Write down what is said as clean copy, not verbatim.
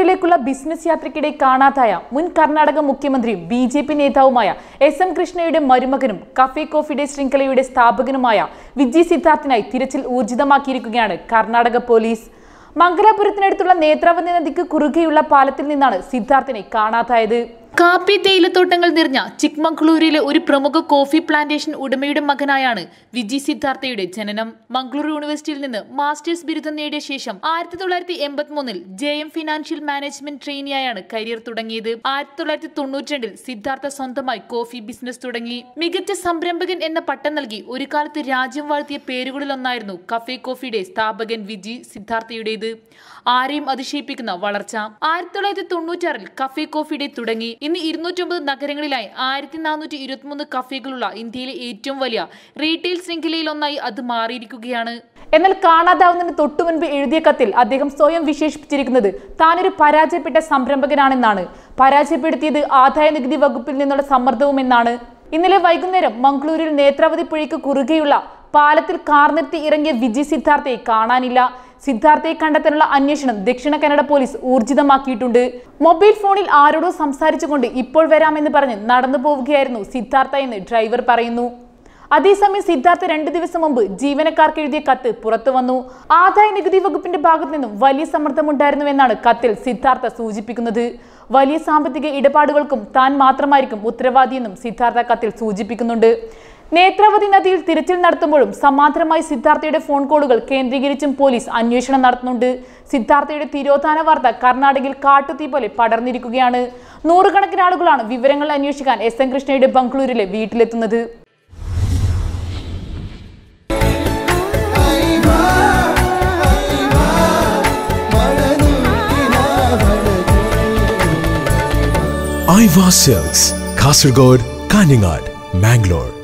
Mangalurelekkulla business യാത്രയ്ക്കിടെ കാണാതായ മുൻ കർണാടക മുഖ്യമന്ത്രിയും ബിജെപി നേതാവുമായ എസ് എം കൃഷ്ണയുടെ മരുമകനും കഫേ കോഫി ഡേ ശൃംഖലയുടെ സ്ഥാപകനുമായ വിജി സിദ്ധാർത്ഥിനായി തിരച്ചിൽ ഊർജിതമാക്കിയിരിക്കുകയാണ് കർണാടക പോലീസ്. മംഗലാപുരത്തിനടുത്തുള്ള നേത്രാവതി നദിക്ക് കുറുകെയുള്ള പാലത്തിൽ നിന്നാണ് സിദ്ധാർത്ഥിനെ കാണാതായത്. കാപ്പി തേയിലത്തോട്ടങ്ങൾ നിറഞ്ഞ ചിക്മംഗ്ളൂരിലെ ഒരു പ്രമുഖ കോഫി പ്ലാന്റേഷൻ ഉടമയുടെ മകനായാണ് വിജി സിദ്ധാർത്ഥയുടെ ജനനം. മംഗളൂർ യൂണിവേഴ്സിറ്റിയിൽ നിന്ന് മാസ്റ്റേഴ്സ് ബിരുദം നേടിയ ശേഷം 1983 JM ഫിനാൻഷ്യൽ മാനേജ്മെന്റ് ട്രെയിനിയായാണ് കരിയർ തുടങ്ങിയത്. 1992 സിദ്ധാർത്ഥ സ്വന്തമായി കോഫി ബിസിനസ് തുടങ്ങി. മികച്ച സംരംഭകൻ എന്ന പട്ടം നൽകി ഒരു കാലത്ത് രാജ്യം വാഴ്ത്തിയ പേരുകളിലൊന്നായിരുന്നു കഫേ കോഫി ഡേ സ്ഥാപകൻ വിജി സിദ്ധാർത്ഥയുടേത്. ആരെയും അതിശയിപ്പിക്കുന്ന വളർച്ച. 1996 കഫേ കോഫി ഡേ തുടങ്ങി. ഇന്ന് 209 നഗരങ്ങളിലായി 1423 കഫേകളുള്ള ഇന്ത്യയിലെ ഏറ്റവും വലിയ റീറ്റെയിൽ ശൃംഖലയിൽ ഒന്നായി അത് മാറിയിരിക്കുകയാണ്. എന്നാൽ കാണാതാവുന്നതിന് തൊട്ടുമുൻപ് എഴുതിയ കത്തിൽ അദ്ദേഹം സ്വയം വിശേഷിപ്പിച്ചിരിക്കുന്നത് താനൊരു പരാജയപ്പെട്ട സംരംഭകനാണെന്നാണ്. പരാജയപ്പെടുത്തിയത് ആദായ നികുതി വകുപ്പിൽ നിന്നുള്ള സമ്മർദ്ദവുമെന്നാണ്. ഇന്നലെ വൈകുന്നേരം മംഗളൂരിൽ നേത്രാവതി പുഴയ്ക്ക് കുറുകെയുള്ള പാലത്തിൽ കാർ നിർത്തി ഇറങ്ങിയ വിജി സിദ്ധാർത്ഥയെ കാണാനില്ല. സിദ്ധാർത്ഥയെ കണ്ടെത്താനുള്ള അന്വേഷണം ദക്ഷിണ കന്നഡ പോലീസ് ഊർജിതമാക്കിയിട്ടുണ്ട്. മൊബൈൽ ഫോണിൽ ആരോടോ സംസാരിച്ചുകൊണ്ട് ഇപ്പോൾ വരാമെന്ന് പറഞ്ഞ് നടന്നു പോവുകയായിരുന്നു സിദ്ധാർത്ഥ എന്ന് ഡ്രൈവർ പറയുന്നു. അതേസമയം സിദ്ധാർത്ഥ 2 ദിവസം മുമ്പ് ജീവനക്കാർക്ക് എഴുതിയ കത്ത് പുറത്തു വന്നു. ആദായ നികുതി വകുപ്പിന്റെ ഭാഗത്തു നിന്നും വലിയ സമ്മർദ്ദമുണ്ടായിരുന്നുവെന്നാണ് കത്തിൽ സിദ്ധാർത്ഥ സൂചിപ്പിക്കുന്നത്. വലിയ സാമ്പത്തിക ഇടപാടുകൾക്കും താൻ മാത്രമായിരിക്കും ഉത്തരവാദിയെന്നും സിദ്ധാർത്ഥ കത്തിൽ സൂചിപ്പിക്കുന്നുണ്ട്. നേത്രാവതി നദിയിൽ തിരച്ചിൽ നടത്തുമ്പോഴും സമാന്തരമായി സിദ്ധാർത്ഥയുടെ ഫോൺ കോളുകൾ കേന്ദ്രീകരിച്ചും പോലീസ് അന്വേഷണം നടത്തുന്നുണ്ട്. സിദ്ധാർത്ഥയുടെ തിരോധാന വാർത്ത കർണാടകയിൽ കാട്ടുതീ പോലെ പടർന്നിരിക്കുകയാണ്. നൂറുകണക്കിന് ആളുകളാണ് വിവരങ്ങൾ അന്വേഷിക്കാൻ എസ് എം കൃഷ്ണയുടെ ബംഗളൂരിലെ വീട്ടിലെത്തുന്നത്. Iva Silks, Kasargod, Kaningad, Mangalore.